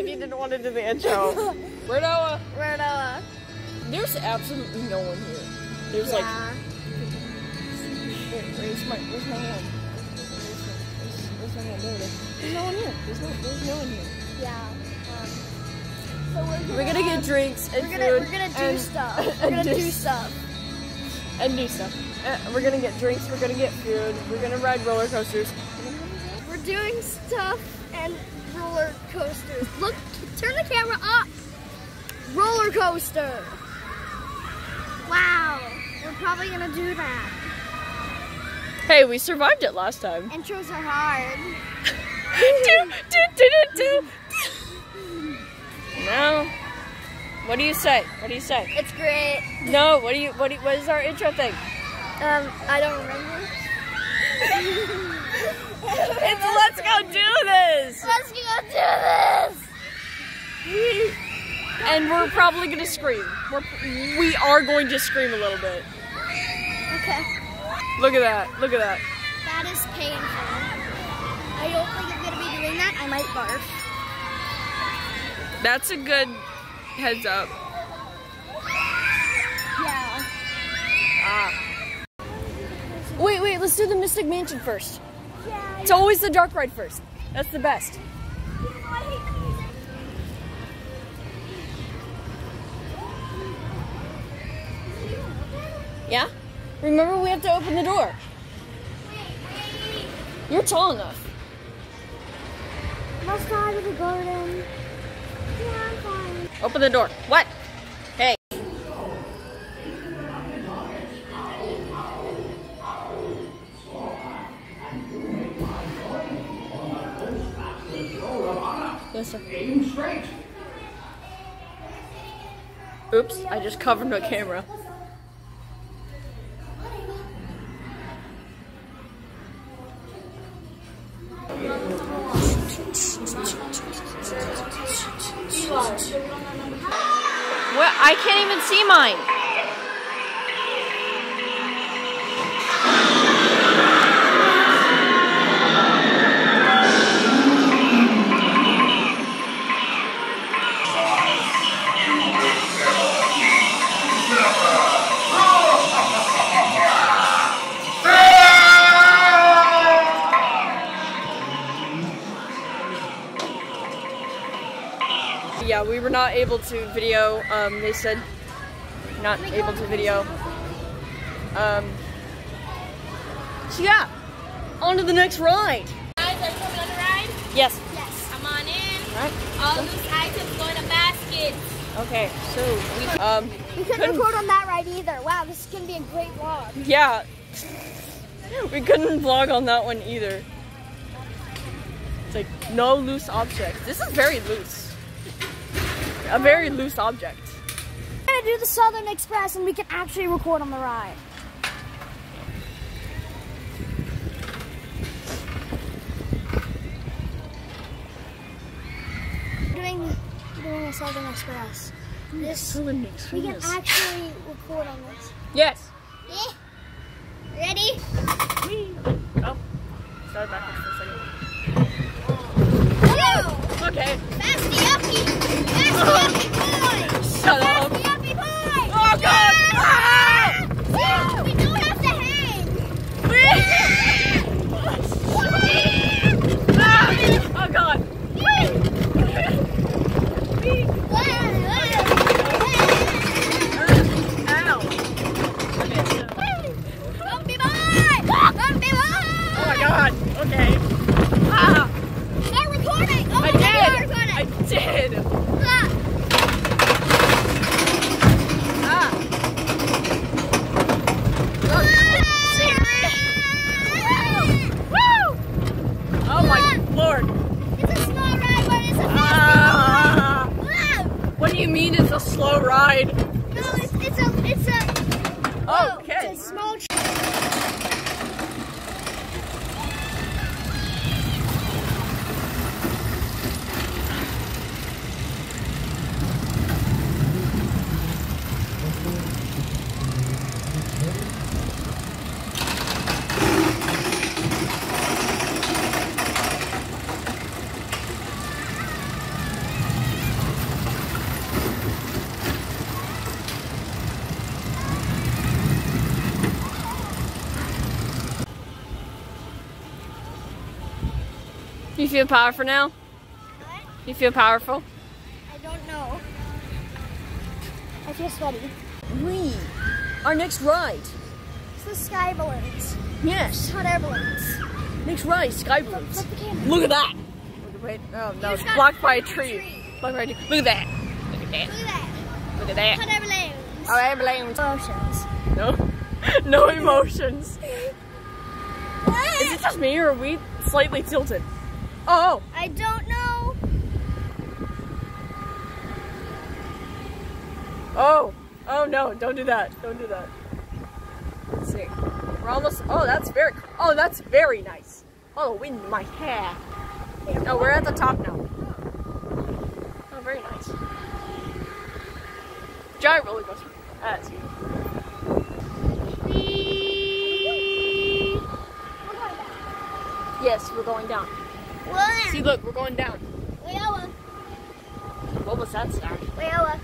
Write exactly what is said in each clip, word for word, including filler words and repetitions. like he didn't want to do the intro. We're at O W A. We're at O W A. There's absolutely no one here. There's yeah. like... Wait, where's my, where's my hand? Where's my hand? There's no one here. There's no, there's no one here. Yeah. Um, so we're gonna, we're gonna get drinks and we're gonna, food. We're gonna do and, stuff. We're gonna do, do stuff. And do stuff. And we're gonna get drinks. We're gonna get food. We're gonna ride roller coasters. We're doing stuff and roller coasters. Look, turn the camera up. Roller coaster. Wow. We're probably gonna do that. Hey, we survived it last time. Intros are hard. do, do, do, do, do. No. What do you say? What do you say? It's great. No. What do you? What? Do you, what is our intro thing? Um, I don't remember. It's let's go do this. Let's go do this. And we're probably gonna scream. We're, we are going to scream a little bit. Okay. Look at that, look at that. That is painful. I don't think I'm gonna be doing that. I might barf. That's a good heads up. Yeah. Ah. Wait, wait, let's do the Mystic Mansion first. Yeah, it's yeah. always the dark ride first. That's the best. Yeah? Remember, we have to open the door. You're tall enough. Let's go out of the garden. Yeah, I'm fine. Open the door. What? Hey. Yes, sir. Oops, I just covered my camera. What? I can't even see mine. Yeah, we were not able to video, um, they said not able to video. Um, so yeah, on to the next ride. Guys, are you coming on the ride? Yes. Yes. Come on in. All, right. All so. Loose items go in a basket. Okay, so we, um, we couldn't, couldn't record on that ride either. Wow, this is going to be a great vlog. Yeah. We couldn't vlog on that one either. It's like, no loose objects. This is very loose. A very loose object. We're gonna do the Southern Express and we can actually record on the ride. We're doing, we're doing a Southern Express. This, Southern Express. We can actually record on this. Yes. Eh? Ready? Whee. Oh, sorry, back up for a second. Whoa! Okay. Fast the uppie. Shut up! Oh God! Yeah. Ah. We don't have to hang! Yeah. Ah. Oh God! You feel powerful now? What? You feel powerful? I don't know. I feel sweaty. We, our next ride. It's the sky balloons. Yes. Hot air balloons. Next ride, sky balloons. Look, look, look at that. Wait, oh, no, it's blocked by a tree. tree. Blocked by a tree. Look at that. Look at that. Look at that. Look at that. Hot air balloons. Hot air balloons. Emotions. No. No emotions. Is it just me or are we slightly tilted? Oh. I don't know. Oh. Oh no, don't do that. Don't do that. Let's see. We're almost, oh that's very, oh that's very nice. Oh, wind in my hair. Oh, we're at the top now. Oh, very nice. Giant roller coaster. That's you. Yes, we're going down. Where? See, look, we're going down. O W A. What was that sound? O W A. O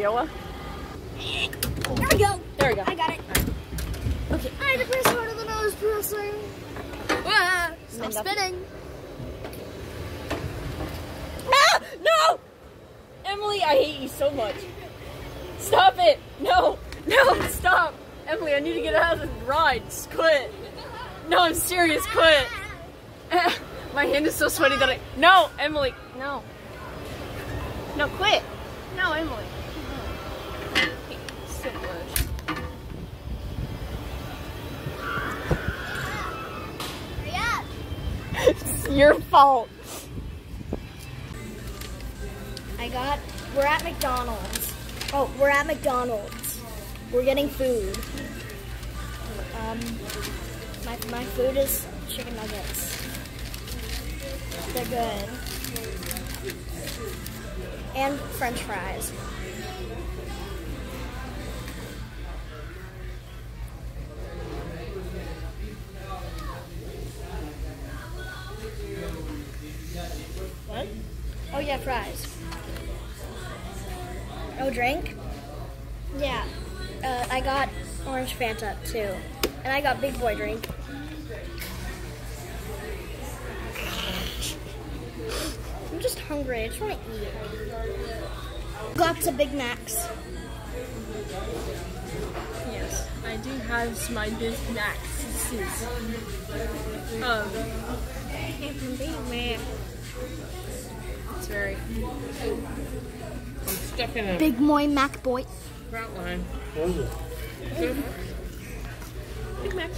W A? There we go. There we go. I got it. Right. Okay. I had to press one of the nose piercing. Ah, stop spinning. Ah, no! Emily, I hate you so much. Stop it. No. No, stop. Emily, I need to get out of the ride. Just quit. No, I'm serious. Quit. My hand is so sweaty that I... No, Emily. No. No, quit. No, Emily. So much. Hurry up. It's your fault. I got... We're at McDonald's. Oh, we're at McDonald's. We're getting food. Um... My, my food is chicken nuggets. They're good. And french fries. What? Oh yeah, fries. Oh, drink? Yeah. Uh, I got orange Fanta too. And I got big boy drink. I'm just hungry, I just want to eat. Lots of Big Macs. Yes, I do have my Big Macs. Um, Big Mac. It's very... I'm stuck in a... Big Moy Mac Boy. Front line. What is it? Big Mac.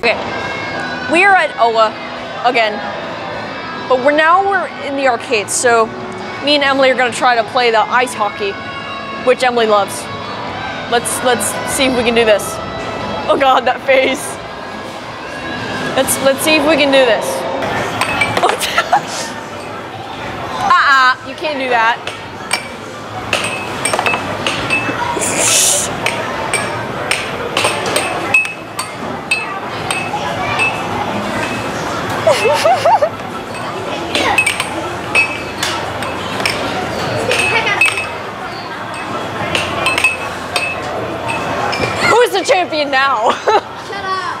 Okay, we are at O W A again, but we're now we're in the arcade. So me and Emily are gonna try to play the ice hockey, which Emily loves. Let's let's see if we can do this. Oh God, that face. Let's let's see if we can do this. Uh-uh, you can't do that. Who's the champion now? Shut up.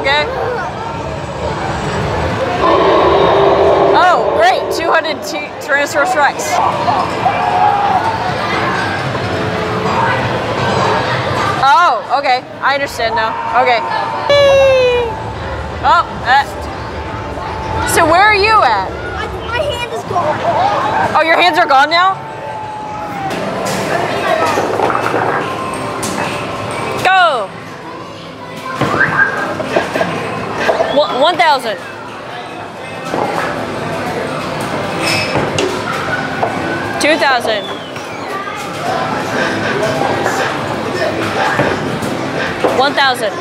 Okay. Oh, great! two hundred Tyrannosaurus strikes. Oh, okay. I understand now. Okay. Oh, that. So where are you at? My, my hand is gone. Oh, your hands are gone now? Go! One thousand. Two thousand. One thousand.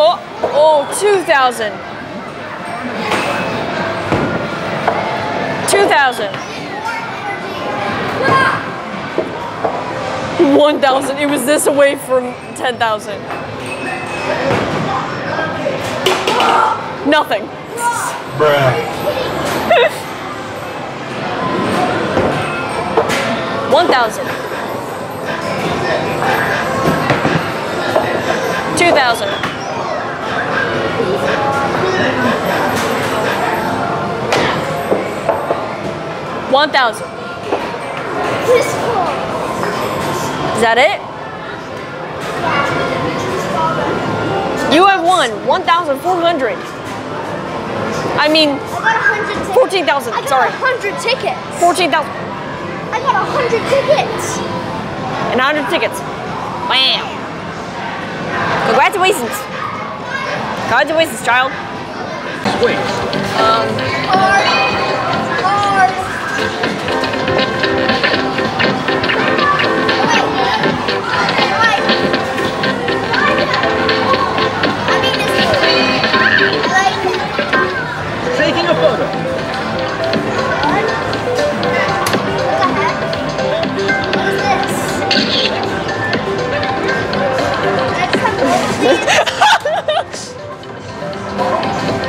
Oh, oh, two thousand. two thousand. one thousand. It was this away from ten thousand. Nothing. Bruh. one thousand. two thousand. one thousand. Is that it? You have won one thousand four hundred. I mean, fourteen thousand. Sorry. one hundred tickets. fourteen thousand. I got a hundred tickets. And a hundred tickets. Wow. Congratulations. Congratulations, child. Wait. Um. Ours. Ours. I mean this one. I like it. Taking a photo.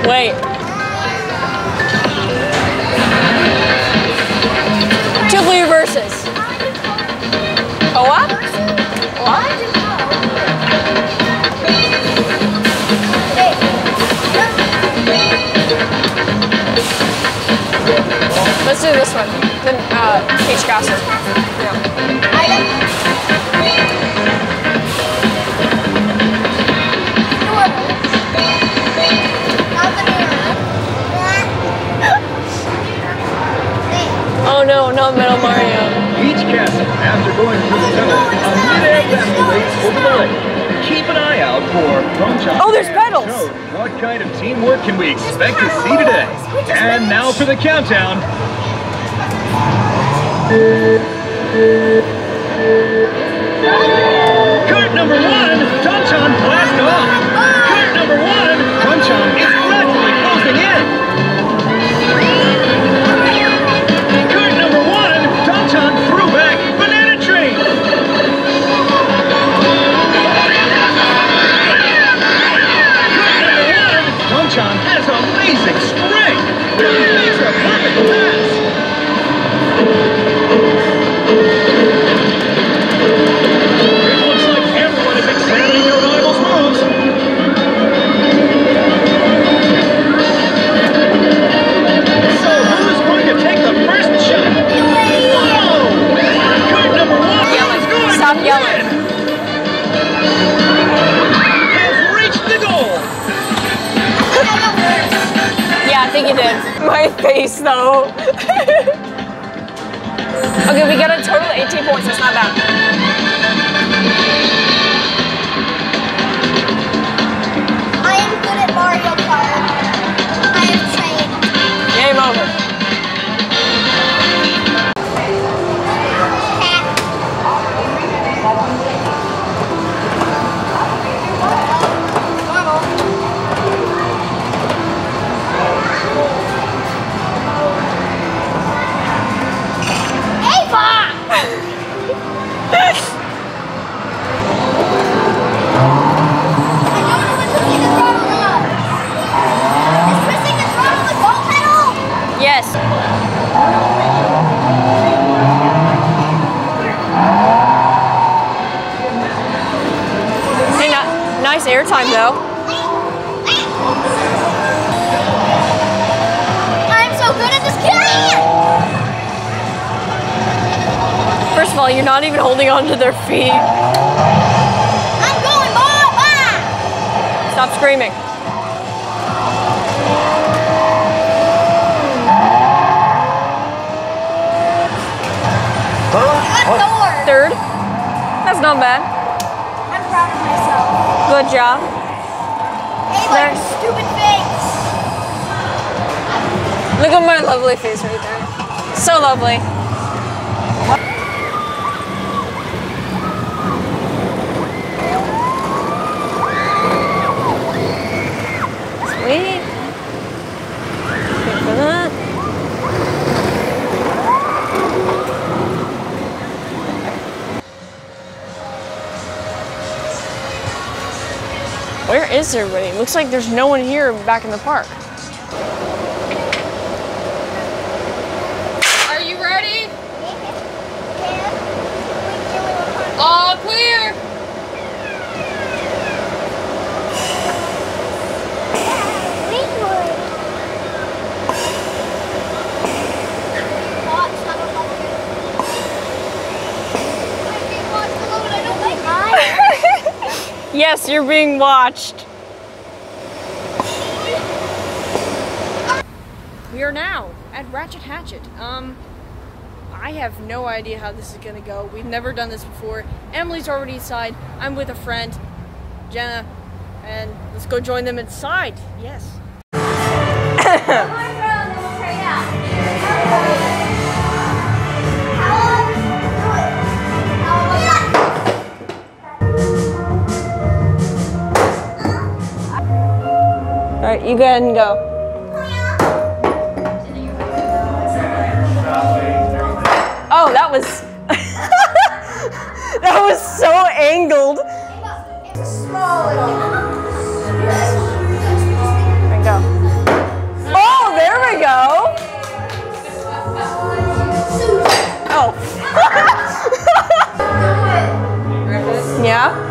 Wait. Two versus. Oh, what? What? Let's do this one. Then uh, Peach Gossip. Yeah. Oh no, not Metal Mario. Each castle, after going through the tunnel, a mid-air escalates over the lake. Keep an eye out for Tron. Oh, there's pedals! So, what kind of teamwork can we expect to see today? And now for the countdown. Cart number one, Tron blast off! Cart number one, Tron is rapidly closing in! My face though. Okay, we got a total of eighteen points, that's not bad. I am good at Mario Kart. I am trained. Game over. Airtime though. I'm so good at this game! First of all, you're not even holding on to their feet. I'm going, Bob! Stop screaming. Third. Third. That's not bad. Good job. Hey, like stupid face. Look at my lovely face right there. So lovely. is everybody? It looks like there's no one here back in the park. Are you ready? Yeah. All clear. Yes, you're being watched. We are now at Ratchet Hatchet. Um, I have no idea how this is gonna go. We've never done this before. Emily's already inside. I'm with a friend, Jenna, and let's go join them inside. Yes. Alright, you go ahead and go. Oh, that was... that was so angled. There we go. Oh, there we go! Oh. Yeah?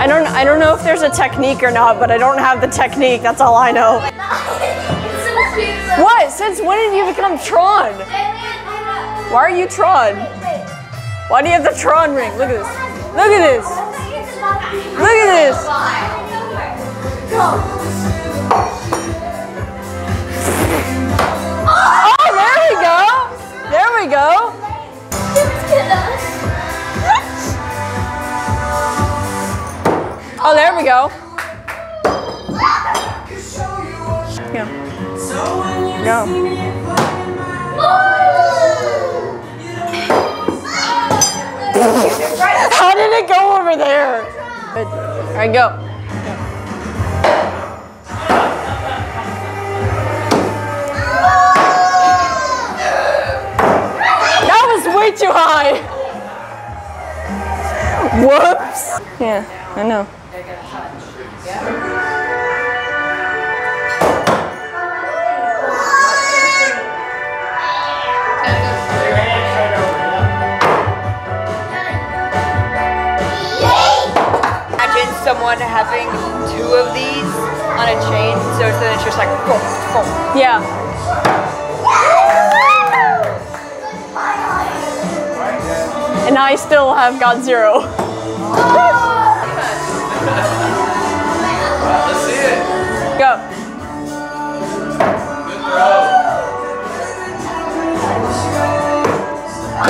I don't, I don't know if there's a technique or not, but I don't have the technique, that's all I know. What? Since when did you become Tron? Why are you Tron? Why do you have the Tron ring? Look at this. Look at this. Look at this. Oh, there we go. There we go. Oh, there we go. Yeah. No. How did it go over there? Good. All right, go. That was way too high. Whoops. Yeah, I know. Imagine someone having two of these on a chain, so then it's just like, boom, boom. Yeah. And I still have got zero. Let's see it. Go. Good throw. No!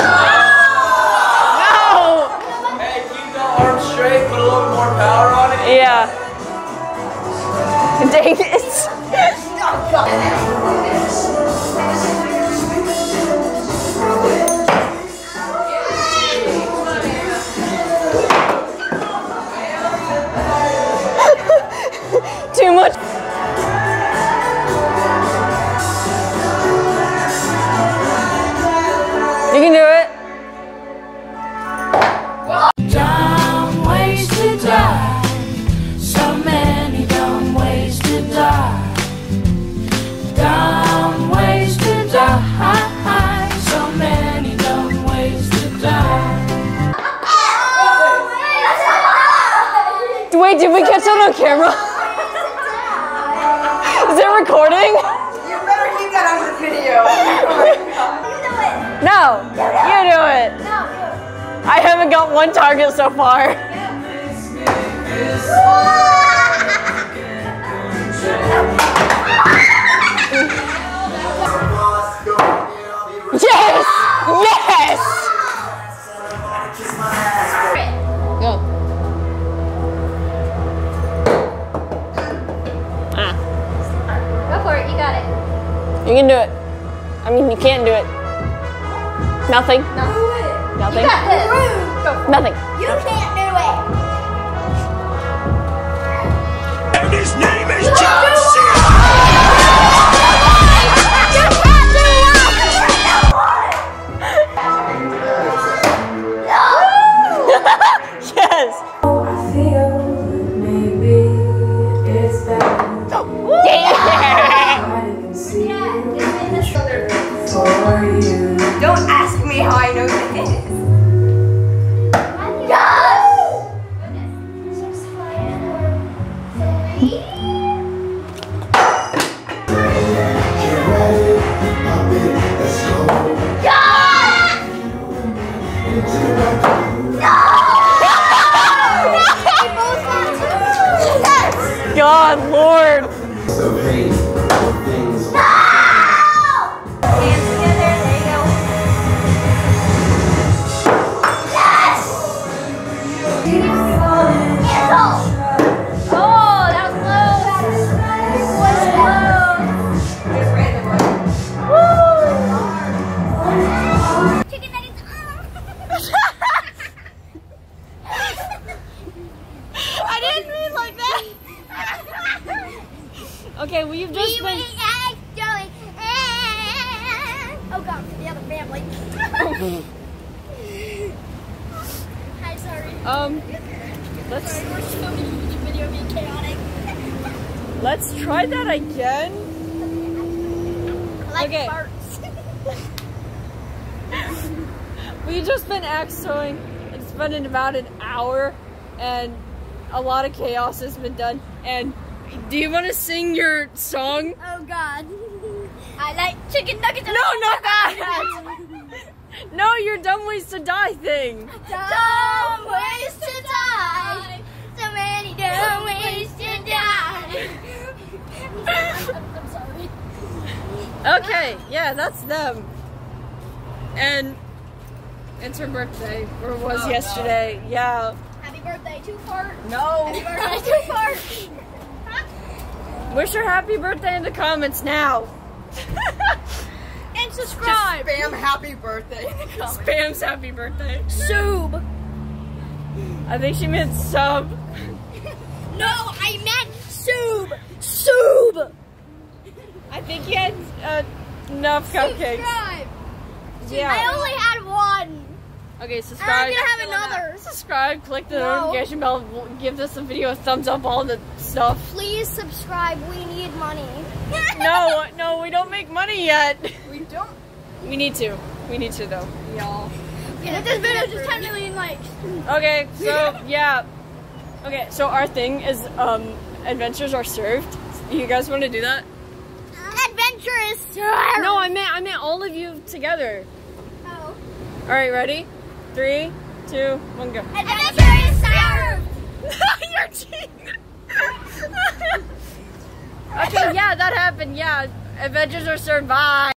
Hey, keep the arm straight, put a little more power on it. Yeah. Dang it. Too much. You can do it. Dumb ways to die. So many dumb ways to die. Dumb ways to die. So many dumb ways to die. Wait, did we catch that on camera? Is it recording? You better keep that on the video. Oh my God. You do it. No, you do it. No, do it. I haven't got one target so far. Yeah. Yes! Yes! Go. Ah. You got it. You can do it. I mean, you can't do it. Nothing. No. Do it. Nothing. You got this. Go. Nothing. You can't do it. And his name is John C. You can't do it. my lord! So great. Things. No! Hands together, there you go. Yes! Oh, that was low. That was low. Chicken nuggets. I didn't mean like that. Okay, well you've just we been. Oh God, for the other family. Hi, sorry. Um, let's. Sorry, we're showing you the video being chaotic. Let's try that again. I like okay. Farts. We've just been axoing. It's been in about an hour, and a lot of chaos has been done. And do you want to sing your song? Oh God, I like chicken nuggets. No, not that. No, your Dumb Ways to Die thing. Dumb, dumb ways to die. So many dumb ways to die. I'm, I'm sorry. Okay, yeah, that's them. And it's her birthday, or it was oh, yesterday. No. Yeah. Happy birthday, two fart. No. Happy birthday, two fart. Wish her happy birthday in the comments now. And subscribe. Just spam happy birthday in the comments. Spam's happy birthday. Sub. I think she meant sub. No, I meant sub. Sub. I think you had uh, enough cupcakes. Subscribe. Yeah. I only had one. Okay, subscribe. I'm gonna have another. Subscribe, click the no. notification bell, give this video a thumbs up, all the stuff. Please subscribe, we need money. No, no, we don't make money yet. We don't. We need to. We need to though. Y'all. Yeah, this video just ten million likes. Okay, so yeah. Okay, so our thing is um, adventures are served. You guys want to do that? Adventure is served. No, I meant I meant all of you together. Oh. All right, ready? Three, two, one, go. Adventure is served! Your cheek! Okay, yeah, that happened, yeah. Adventures are served, bye!